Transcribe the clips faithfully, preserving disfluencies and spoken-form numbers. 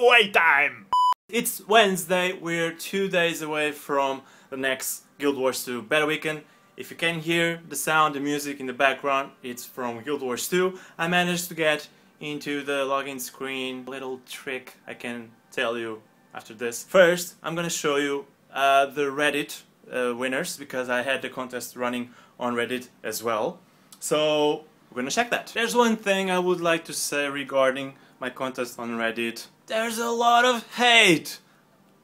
away time! It's Wednesday, we're two days away from the next Guild Wars two beta weekend. If you can hear the sound, the music in the background, it's from Guild Wars two. I managed to get into the login screen. Little trick I can tell you after this. First, I'm gonna show you uh, the Reddit uh, winners, because I had the contest running on Reddit as well. So, we're gonna check that. There's one thing I would like to say regarding my contest on Reddit. There's a lot of hate!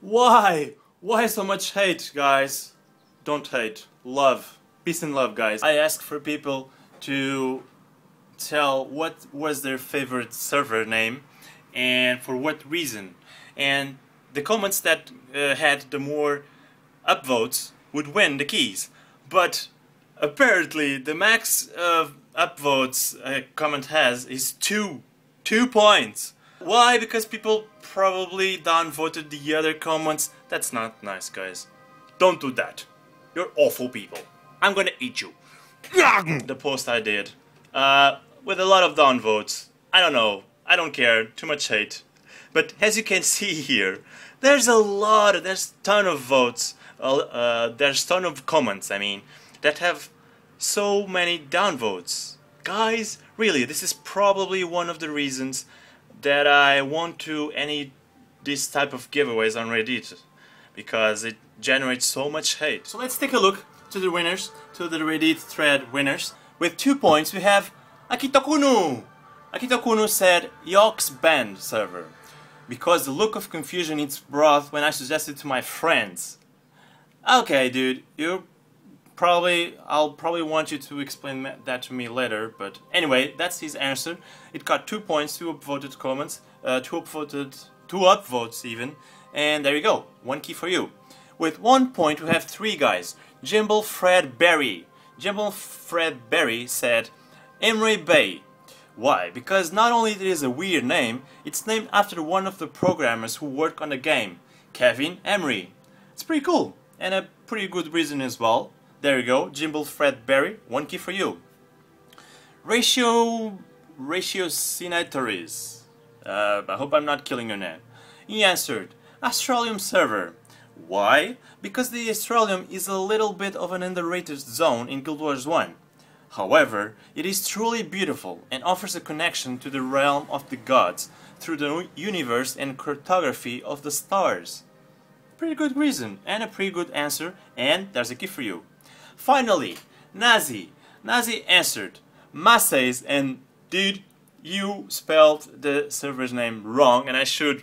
Why? Why so much hate, guys? Don't hate. Love. Peace and love, guys. I asked for people to tell what was their favorite server name and for what reason. And the comments that uh, had the more upvotes would win the keys. But apparently the max of upvotes a comment has is two. Two points. Why? Because people probably downvoted the other comments. That's not nice, guys. Don't do that. You're awful people. I'm gonna eat you. The post I did. Uh, with a lot of downvotes. I don't know. I don't care. Too much hate. But as you can see here, there's a lot, of, there's ton of votes. Uh, there's ton of comments, I mean, that have so many downvotes. Guys, really, this is probably one of the reasons that I won't do any this type of giveaways on Reddit, because it generates so much hate. So let's take a look to the winners, to the Reddit thread winners. With two points we have Akitokunu. Akitokunu said Yoxband server, because the look of confusion it brought when I suggested to my friends. Okay, dude, you're probably, I'll probably want you to explain that to me later, but anyway, that's his answer. It got two points, two upvoted comments, uh, two upvoted, two upvotes even, and there you go, one key for you. With one point, we have three guys. Jimble Fred Barry. Jimble Fred Barry said Emery Bay. Why? Because not only it is a weird name, it's named after one of the programmers who worked on the game, Kevin Emery. It's pretty cool, and a pretty good reason as well. There you go, Jimble Fred Barry, one key for you. Ratio Ratiocinatoris. Uh, I hope I'm not killing your name. He answered, Astralium server. Why? Because the Astralium is a little bit of an underrated zone in Guild Wars one. However, it is truly beautiful and offers a connection to the realm of the gods through the universe and cartography of the stars. Pretty good reason and a pretty good answer, and there's a key for you. Finally, Nazi. Nazi answered Massis, and dude, you spelled the server's name wrong and I should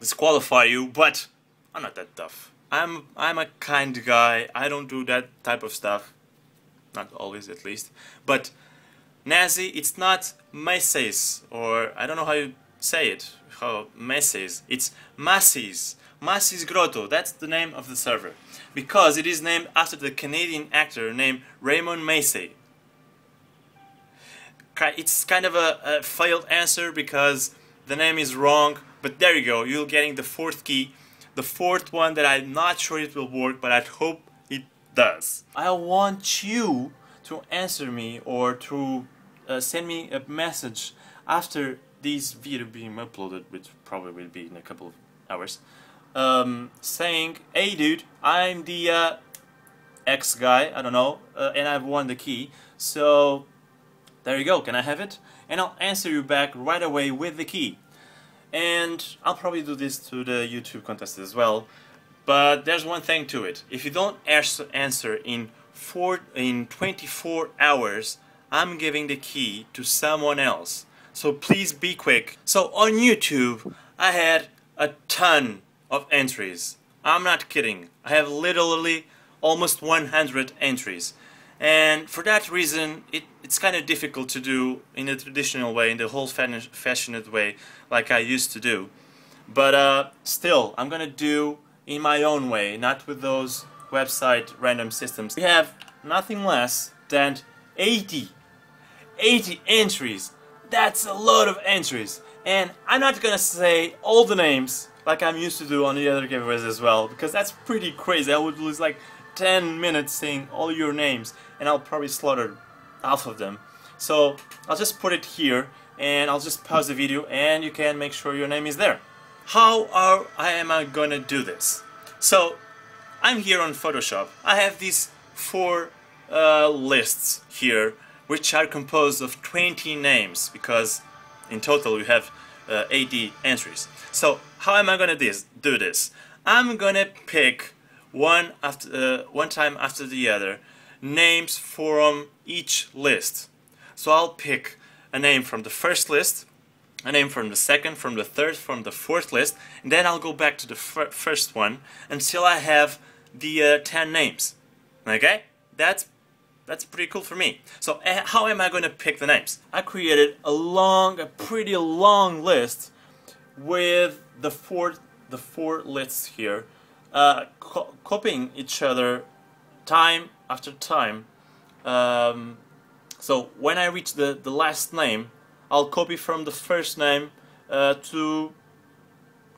disqualify you, but I'm not that tough. I'm I'm a kind guy, I don't do that type of stuff. Not always, at least. But Nazi, it's not Massis, or I don't know how you say it. How Massis. It's Massis. Massis Grotto, that's the name of the server, because it is named after the Canadian actor named Raymond Massey. It's kind of a, a failed answer because the name is wrong, but there you go, you're getting the fourth key, the fourth one that I'm not sure it will work, but I hope it does. I want you to answer me or to uh, send me a message after this video being uploaded, which probably will be in a couple of hours. Um, saying, hey dude, I'm the uh, X guy, I don't know, uh, and I've won the key, so there you go, can I have it? And I'll answer you back right away with the key. And I'll probably do this to the YouTube contest as well, but there's one thing to it. If you don't answer in, four, in twenty-four hours, I'm giving the key to someone else, so please be quick. So on YouTube, I had a ton of entries. I'm not kidding. I have literally almost one hundred entries, and for that reason it, it's kind of difficult to do in a traditional way, in the whole fashioned way like I used to do, but uh, still I'm gonna do in my own way, not with those website random systems. We have nothing less than eighty entries. That's a lot of entries, and I'm not gonna say all the names like I'm used to do on the other giveaways as well, because that's pretty crazy. I would lose like ten minutes saying all your names, and I'll probably slaughter half of them. So I'll just put it here, and I'll just pause the video, and you can make sure your name is there. how are, am I gonna do this? So I'm here on Photoshop. I have these four uh, lists here, which are composed of twenty names, because in total we have uh, eighty entries. So how am I gonna this, do this? I'm gonna pick one after uh, one time after the other names from each list. So I'll pick a name from the first list, a name from the second, from the third, from the fourth list, and then I'll go back to the fir first one until I have the uh, ten names. Okay, that's that's pretty cool for me. So uh, how am I going to pick the names? I created a long, a pretty long list with the four the four lists here, uh, co copying each other time after time. Um, so when I reach the the last name, I'll copy from the first name uh, to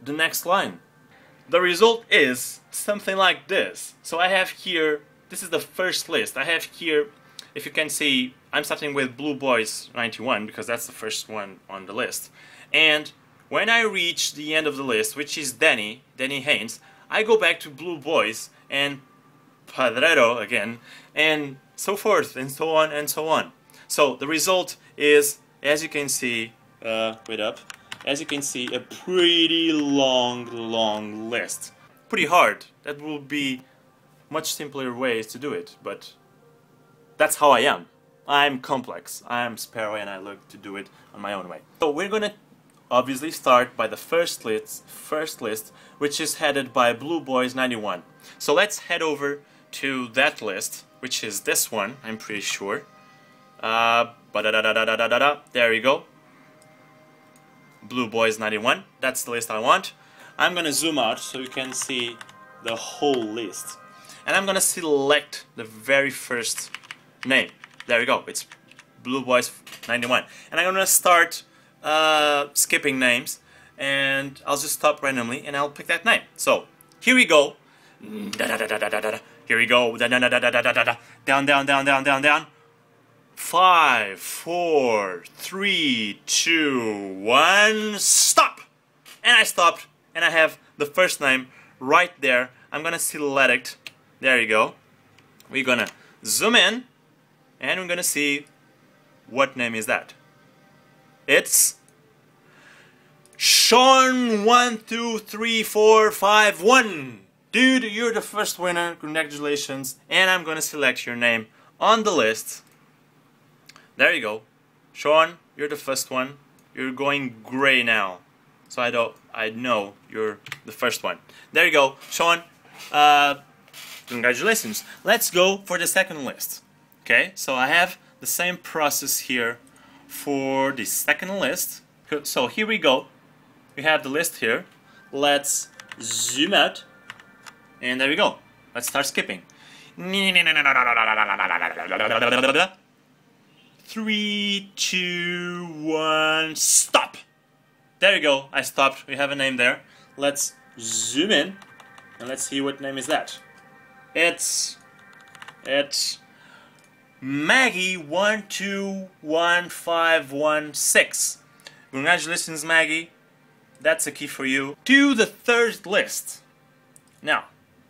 the next line. The result is something like this. So I have here, this is the first list. I have here, if you can see, I'm starting with Blue Boys ninety-one because that's the first one on the list. And when I reach the end of the list, which is Danny, Danny Haynes, I go back to Blue Boys and Padreero again, and so forth and so on and so on. So the result is, as you can see, uh, wait up, as you can see, a pretty long, long list. Pretty hard. That will be much simpler ways to do it, but that's how I am. I'm complex, I'm sparrow, and I look to do it on my own way. So we're gonna obviously start by the first list, first list, which is headed by Blue Boys ninety-one. So let's head over to that list, which is this one, I'm pretty sure. Uh, ba-da-da-da-da-da-da-da. There you go. Blue Boys ninety-one. That's the list I want. I'm gonna zoom out so you can see the whole list. And I'm gonna select the very first name. There you go. It's Blue Boys ninety-one. And I'm gonna start uh, skipping names, and I'll just stop randomly and I'll pick that name. So here we go. Da-da-da-da-da-da-da. Here we go. Da-da-da-da-da-da-da. Down, down, down, down, down, down. Five, four, three, two, one, stop! And I stopped, and I have the first name right there. I'm gonna select it. There you go. We're gonna zoom in, and we're gonna see what name is that. It's Sean one two three four five one. Dude, you're the first winner. Congratulations. And I'm gonna select your name on the list. There you go. Sean, you're the first one. You're going gray now. So I don't I know you're the first one. There you go. Sean, uh, congratulations. Let's go for the second list. Okay? So I have the same process here for the second list. So here we go. We have the list here. Let's zoom out. And there we go. Let's start skipping. Three, two, one, stop! There you go, I stopped, we have a name there. Let's zoom in, and let's see what name is that. It's... it's... Maggie one two one five one six. Congratulations, Maggie. That's a key for you. To the third list. Now,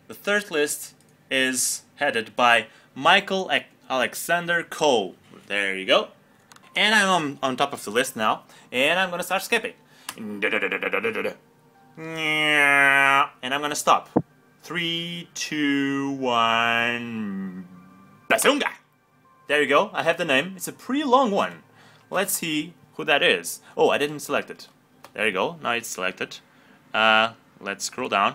the third list is headed by Michael Alexander Cole. There you go. And I'm on, on top of the list now, and I'm gonna start skipping. And I'm gonna stop. Three, two, one... Bazoonga! There you go, I have the name. It's a pretty long one. Let's see who that is. Oh, I didn't select it. There you go, now it's selected. Uh, let's scroll down.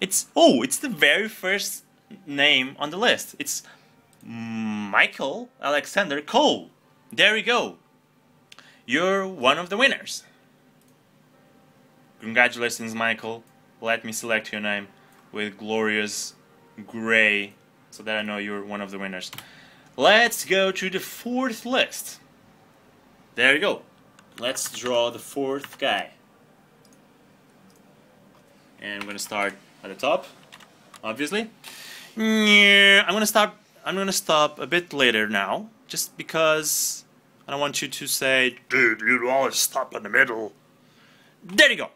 It's... oh, it's the very first name on the list. It's... Michael Alexander Cole. There you go. You're one of the winners. Congratulations, Michael. Let me select your name with glorious gray so that I know you're one of the winners. Let's go to the fourth list. There you go. Let's draw the fourth guy. And I'm gonna start at the top, obviously. I'm gonna start I'm gonna stop a bit later now, just because I don't want you to say, dude, you always stop in the middle. There you go.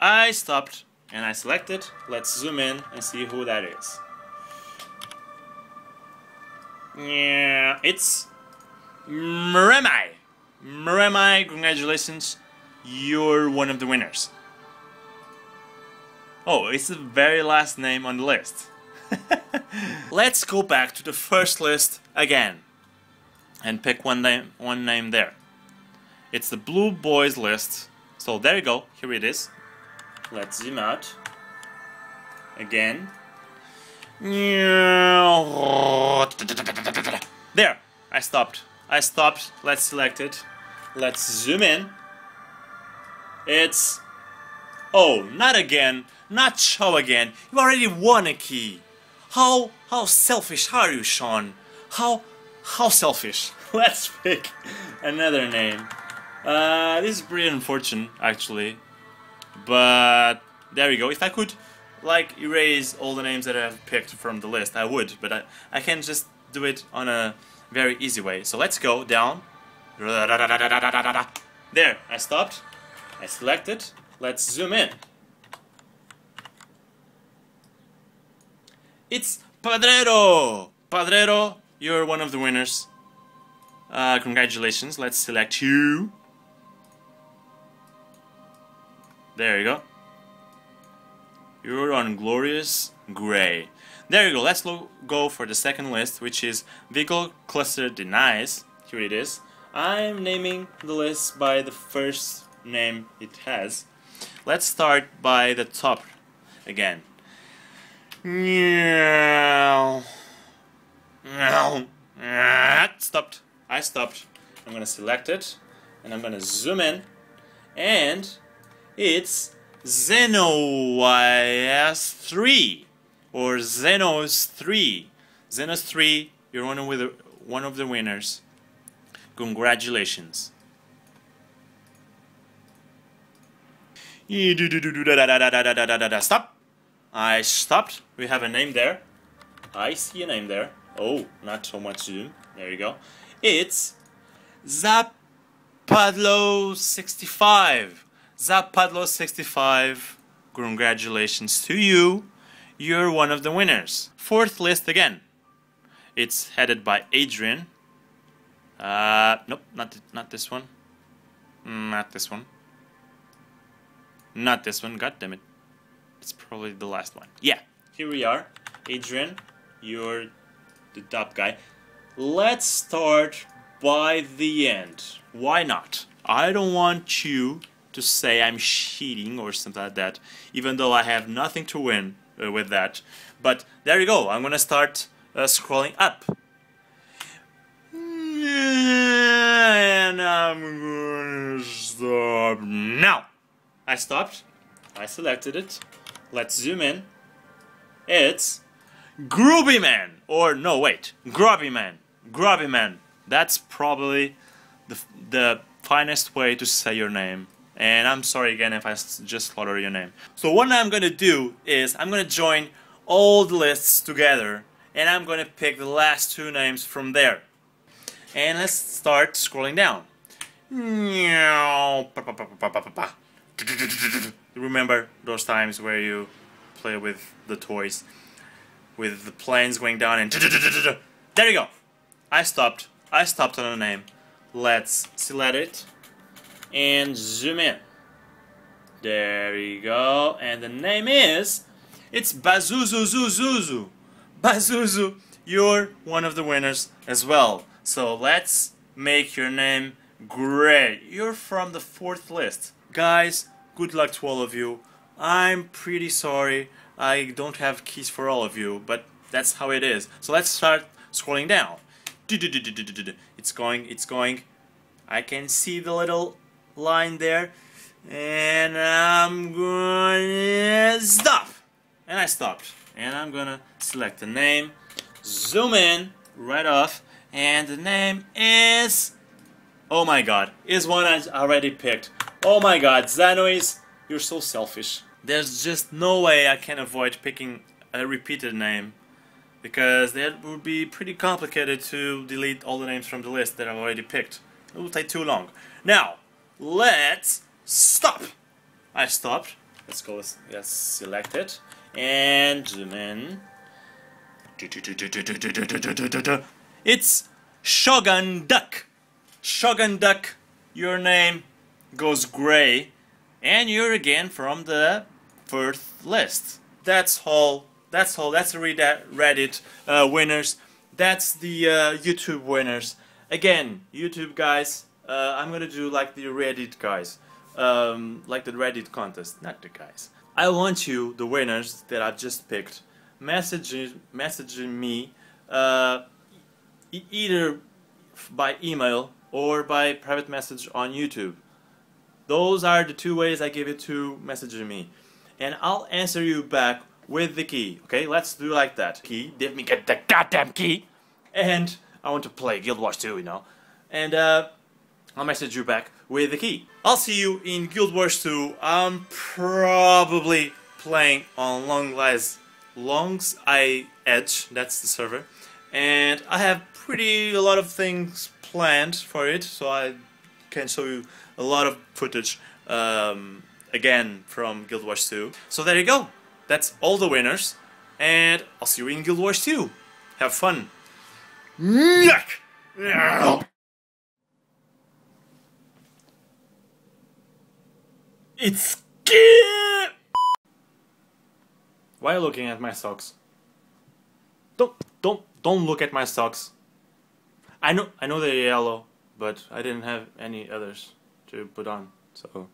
I stopped and I selected. Let's zoom in and see who that is. Yeah, it's MRamyy. MRamyy, congratulations, you're one of the winners. Oh, it's the very last name on the list. Let's go back to the first list again and pick one name, one name there. It's the Blue Boys list. So there you go, here it is. Let's zoom out again. There, I stopped. I stopped. Let's select it. Let's zoom in. It's... oh, not again. Not Cho again. You already won a key. How... how selfish are you, Sean? How... how selfish. Let's pick another name. Uh, this is pretty unfortunate, actually. But... there we go. If I could, like, erase all the names that I have picked from the list, I would. But I, I can just do it on a very easy way. So let's go down. There, I stopped. I selected. Let's zoom in. It's PadreEro! PadreEro, you're one of the winners. Uh, congratulations, let's select you. There you go. You're on Glorious Grey. There you go, let's go for the second list, which is Vehicle Cluster Denies. Here it is. I'm naming the list by the first name it has. Let's start by the top again. Stopped. I stopped. I'm gonna select it and I'm gonna zoom in, and it's Xeno Y S three or zanois three. zanois three, you're one of the one of the winners. Congratulations. Stop. I stopped. We have a name there. I see a name there. Oh, not so much zoom. There you go. It's ZAPADLO sixty-five. ZAPADLO sixty-five. Congratulations to you. You're one of the winners. Fourth list again. It's headed by Adrian. Uh, nope, not th not this one. Not this one. Not this one. God damn it. It's probably the last one. Yeah, here we are. Adrian, you're the top guy. Let's start by the end. Why not? I don't want you to say I'm cheating or something like that, even though I have nothing to win uh, with that. But there you go. I'm gonna start uh, scrolling up. And I'm gonna stop now. I stopped. I selected it. Let's zoom in. It's grobbyman, or no, wait, grobbyman. Grobbyman. That's probably the the finest way to say your name. And I'm sorry again if I just slaughter your name. So what I'm gonna do is I'm gonna join all the lists together, and I'm gonna pick the last two names from there. And let's start scrolling down. Remember those times where you play with the toys, with the planes going down and... there you go! I stopped. I stopped on a name. Let's select it and zoom in. There you go. And the name is... it's Bazoozoo. Bazoozoo, you're one of the winners as well. So let's make your name great. You're from the fourth list. Guys, good luck to all of you. I'm pretty sorry I don't have keys for all of you, but that's how it is. So let's start scrolling down. It's going, it's going. I can see the little line there. And I'm gonna stop. And I stopped. And I'm gonna select the name, zoom in right off, and the name is... oh my god, is one I already picked. Oh my god, zanois, you're so selfish. There's just no way I can avoid picking a repeated name, because that would be pretty complicated to delete all the names from the list that I've already picked. It will take too long. Now, let's stop. I stopped. Let's go with, let's select it. And then it's Shogunduck. Shogunduck, your name goes gray, and you're again from the first list. That's all. That's all. That's the Reddit uh, winners. That's the uh, YouTube winners. Again, YouTube guys, uh, I'm gonna do like the Reddit guys, um, like the Reddit contest, not the guys. I want you, the winners that I just picked, messaging messaging me uh, e either by email or by private message on YouTube. Those are the two ways I give it to messaging me, and I'll answer you back with the key. Okay, let's do like that. Key, give me get the goddamn key, and I want to play Guild Wars two, you know, and uh, I'll message you back with the key. I'll see you in Guild Wars two. I'm probably playing on Long Lies, Long's I Edge, that's the server, and I have pretty a lot of things planned for it, so I can show you a lot of footage um, again from Guild Wars two. So there you go, that's all the winners, and I'll see you in Guild Wars two. Have fun. Yuck. It's Why are you looking at my socks? Don't don't don't look at my socks. I know I know they're yellow, but I didn't have any others to put on, so